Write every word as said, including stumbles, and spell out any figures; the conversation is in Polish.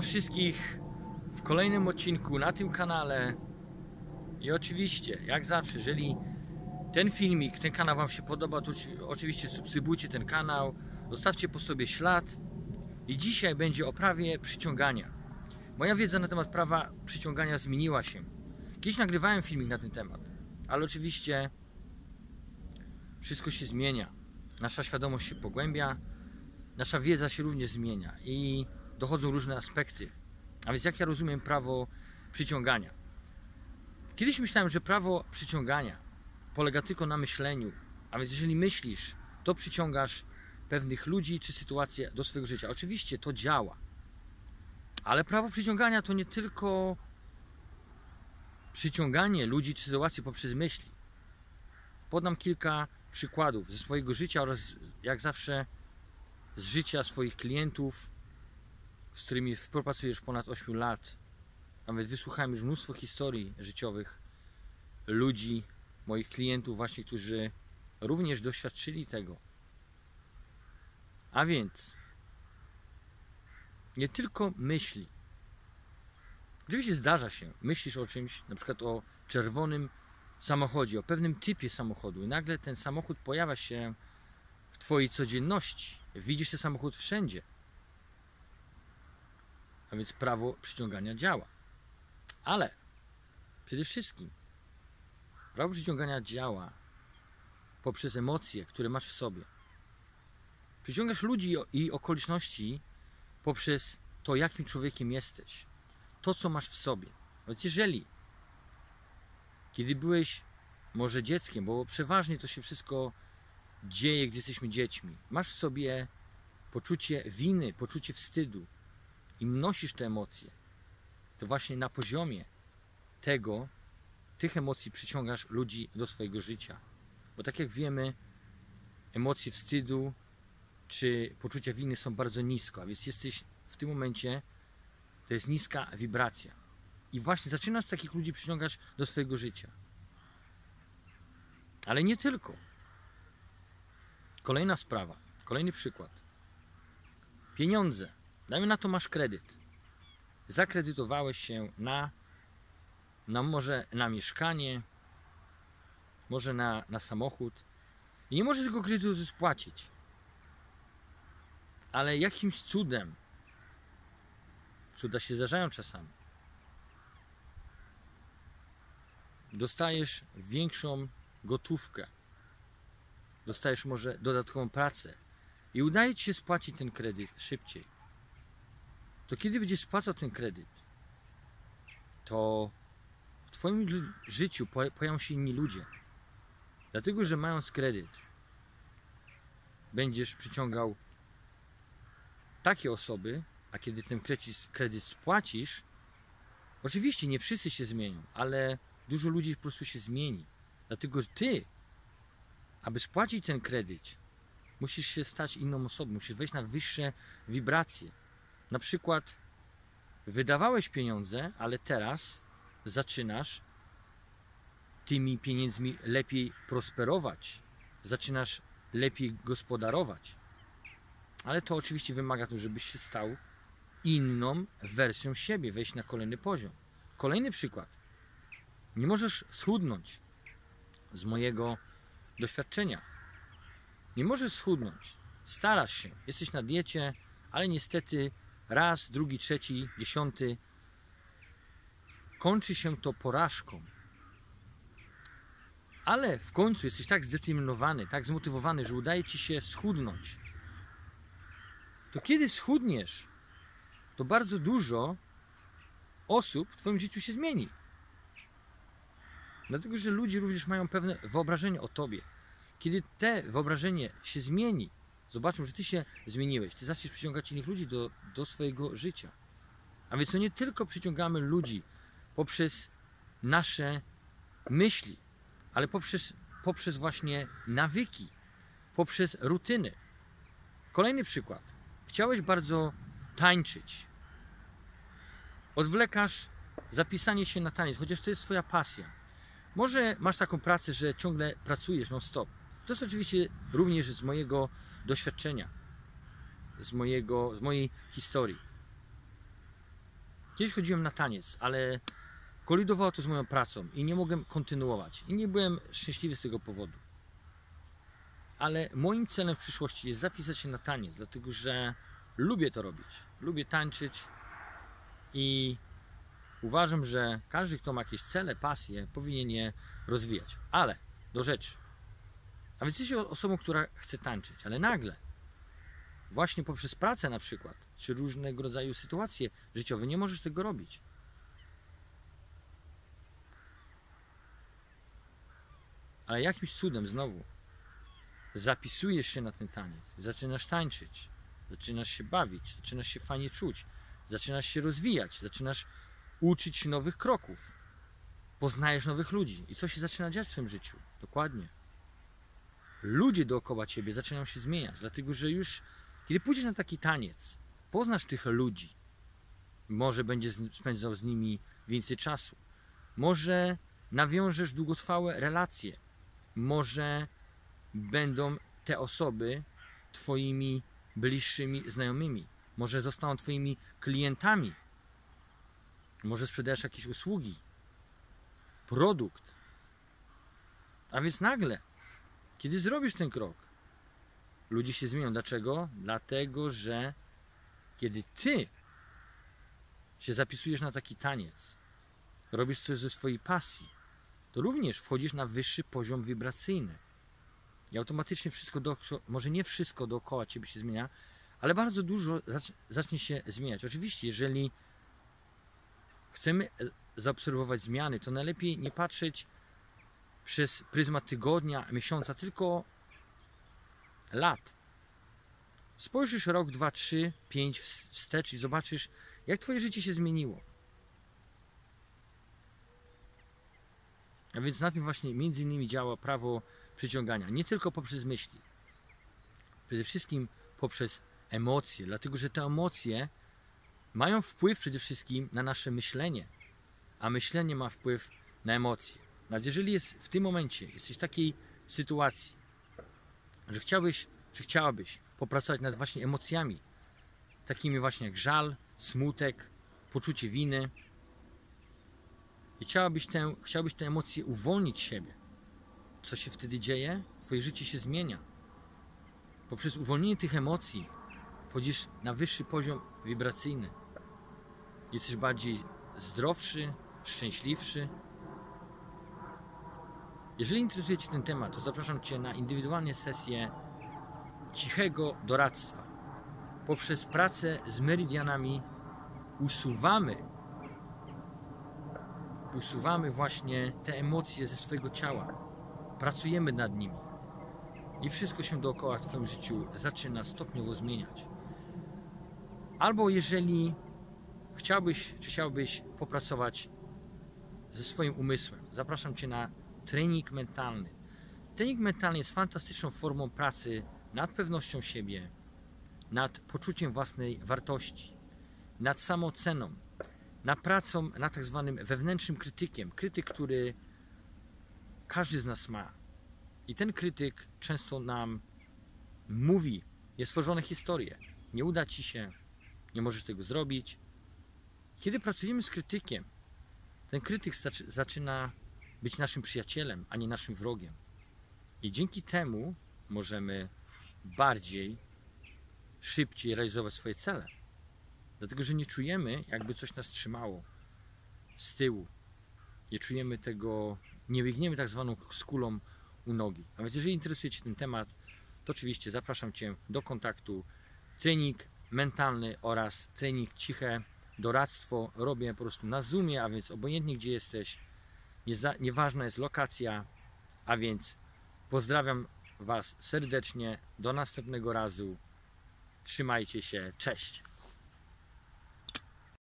Witam wszystkich w kolejnym odcinku na tym kanale. I oczywiście, jak zawsze, jeżeli ten filmik, ten kanał Wam się podoba, to oczywiście subskrybujcie ten kanał, zostawcie po sobie ślad. I dzisiaj będzie o prawie przyciągania. Moja wiedza na temat prawa przyciągania zmieniła się. Kiedyś nagrywałem filmik na ten temat, ale oczywiście wszystko się zmienia. Nasza świadomość się pogłębia, nasza wiedza się również zmienia i dochodzą różne aspekty. A więc jak ja rozumiem prawo przyciągania? Kiedyś myślałem, że prawo przyciągania polega tylko na myśleniu. A więc jeżeli myślisz, to przyciągasz pewnych ludzi czy sytuacje do swojego życia. Oczywiście to działa. Ale prawo przyciągania to nie tylko przyciąganie ludzi czy sytuacji poprzez myśli. Podam kilka przykładów ze swojego życia oraz, jak zawsze, z życia swoich klientów, z którymi współpracuję już ponad osiem lat. Nawet wysłuchałem już mnóstwo historii życiowych ludzi, moich klientów właśnie, którzy również doświadczyli tego. A więc nie tylko myśli. Oczywiście zdarza się, myślisz o czymś, na przykład o czerwonym samochodzie, o pewnym typie samochodu i nagle ten samochód pojawia się w Twojej codzienności. Widzisz ten samochód wszędzie. A więc prawo przyciągania działa. Ale przede wszystkim prawo przyciągania działa poprzez emocje, które masz w sobie. Przyciągasz ludzi i okoliczności poprzez to, jakim człowiekiem jesteś. To, co masz w sobie. Więc jeżeli kiedy byłeś może dzieckiem, bo przeważnie to się wszystko dzieje, gdy jesteśmy dziećmi, masz w sobie poczucie winy, poczucie wstydu i nosisz te emocje, to właśnie na poziomie tego, tych emocji przyciągasz ludzi do swojego życia. Bo tak jak wiemy, emocje wstydu czy poczucia winy są bardzo nisko, a więc jesteś w tym momencie, to jest niska wibracja. I właśnie zaczynasz takich ludzi przyciągać do swojego życia. Ale nie tylko. Kolejna sprawa, kolejny przykład. Pieniądze. Dajmy na to, masz kredyt. Zakredytowałeś się na, na może na mieszkanie, może na, na samochód. I nie możesz tego kredytu spłacić. Ale jakimś cudem, cuda się zdarzają czasami, dostajesz większą gotówkę, dostajesz może dodatkową pracę i udaje Ci się spłacić ten kredyt szybciej. To kiedy będziesz spłacał ten kredyt, to w Twoim życiu pojawią się inni ludzie. Dlatego, że mając kredyt, będziesz przyciągał takie osoby, a kiedy ten kredyt spłacisz, oczywiście nie wszyscy się zmienią, ale dużo ludzi po prostu się zmieni. Dlatego, że Ty, aby spłacić ten kredyt, musisz się stać inną osobą, musisz wejść na wyższe wibracje. Na przykład wydawałeś pieniądze, ale teraz zaczynasz tymi pieniędzmi lepiej prosperować, zaczynasz lepiej gospodarować. Ale to oczywiście wymaga to, żebyś się stał inną wersją siebie, wejść na kolejny poziom. Kolejny przykład. Nie możesz schudnąć, z mojego doświadczenia. Nie możesz schudnąć, starasz się, jesteś na diecie, ale niestety raz, drugi, trzeci, dziesiąty kończy się to porażką. Ale w końcu jesteś tak zdeterminowany, tak zmotywowany, że udaje Ci się schudnąć. To kiedy schudniesz, to bardzo dużo osób w Twoim życiu się zmieni. Dlatego, że ludzie również mają pewne wyobrażenie o Tobie. Kiedy te wyobrażenie się zmieni, zobaczą, że Ty się zmieniłeś, Ty zaczniesz przyciągać innych ludzi do, do swojego życia. A więc to nie tylko przyciągamy ludzi poprzez nasze myśli, ale poprzez, poprzez właśnie nawyki, poprzez rutyny. Kolejny przykład. Chciałeś bardzo tańczyć. Odwlekasz zapisanie się na taniec, chociaż to jest Twoja pasja. Może masz taką pracę, że ciągle pracujesz non-stop. To jest oczywiście również z mojego doświadczenia, z, mojego, z mojej historii. Kiedyś chodziłem na taniec, ale kolidowało to z moją pracą i nie mogłem kontynuować. I nie byłem szczęśliwy z tego powodu. Ale moim celem w przyszłości jest zapisać się na taniec, dlatego że lubię to robić. Lubię tańczyć i uważam, że każdy, kto ma jakieś cele, pasje, powinien je rozwijać. Ale do rzeczy. A więc jesteś osobą, która chce tańczyć, ale nagle właśnie poprzez pracę na przykład, czy różnego rodzaju sytuacje życiowe, nie możesz tego robić. Ale jakimś cudem znowu zapisujesz się na ten taniec, zaczynasz tańczyć, zaczynasz się bawić, zaczynasz się fajnie czuć, zaczynasz się rozwijać, zaczynasz uczyć się nowych kroków, poznajesz nowych ludzi. I co się zaczyna dziać w tym życiu? Dokładnie. Ludzie dookoła ciebie zaczynają się zmieniać, dlatego że już kiedy pójdziesz na taki taniec, poznasz tych ludzi, może będziesz spędzał z nimi więcej czasu, może nawiążesz długotrwałe relacje, może będą te osoby twoimi bliższymi znajomymi, może zostaną twoimi klientami, może sprzedajesz jakieś usługi, produkt. A więc nagle, kiedy zrobisz ten krok, ludzie się zmienią. Dlaczego? Dlatego, że kiedy ty się zapisujesz na taki taniec, robisz coś ze swojej pasji, to również wchodzisz na wyższy poziom wibracyjny. I automatycznie wszystko dookoła, może nie wszystko dookoła ciebie się zmienia, ale bardzo dużo zacznie się zmieniać. Oczywiście, jeżeli chcemy zaobserwować zmiany, to najlepiej nie patrzeć przez pryzmat tygodnia, miesiąca, tylko lat. Spojrzysz rok, dwa, trzy, pięć wstecz i zobaczysz, jak twoje życie się zmieniło. A więc na tym właśnie między innymi działa prawo przyciągania. Nie tylko poprzez myśli. Przede wszystkim poprzez emocje. Dlatego, że te emocje mają wpływ przede wszystkim na nasze myślenie. A myślenie ma wpływ na emocje. Nawet jeżeli jest w tym momencie jesteś w takiej sytuacji, że chciałbyś, czy chciałabyś popracować nad właśnie emocjami, takimi właśnie jak żal, smutek, poczucie winy i chciałabyś tę, chciałbyś te emocje uwolnić siebie, co się wtedy dzieje? Twoje życie się zmienia. Poprzez uwolnienie tych emocji wchodzisz na wyższy poziom wibracyjny. Jesteś bardziej zdrowszy, szczęśliwszy. Jeżeli interesuje cię ten temat, to zapraszam cię na indywidualne sesje cichego doradztwa. Poprzez pracę z meridianami usuwamy, usuwamy właśnie te emocje ze swojego ciała. Pracujemy nad nimi. I wszystko się dookoła w twoim życiu zaczyna stopniowo zmieniać. Albo jeżeli chciałbyś, czy chciałbyś popracować ze swoim umysłem, zapraszam cię na trening mentalny. Trening mentalny jest fantastyczną formą pracy nad pewnością siebie, nad poczuciem własnej wartości, nad samooceną, nad pracą nad tak zwanym wewnętrznym krytykiem. Krytyk, który każdy z nas ma. I ten krytyk często nam mówi niestworzone historie. Nie uda ci się, nie możesz tego zrobić. Kiedy pracujemy z krytykiem, ten krytyk zaczyna być naszym przyjacielem, a nie naszym wrogiem. I dzięki temu możemy bardziej, szybciej realizować swoje cele. Dlatego, że nie czujemy, jakby coś nas trzymało z tyłu. Nie czujemy tego, nie biegniemy tak zwaną skulą u nogi. A więc jeżeli interesuje cię ten temat, to oczywiście zapraszam cię do kontaktu. Trening mentalny oraz trening ciche doradztwo robię po prostu na Zoomie, a więc obojętnie gdzie jesteś, nieważna jest lokacja, a więc pozdrawiam was serdecznie, do następnego razu, trzymajcie się, cześć!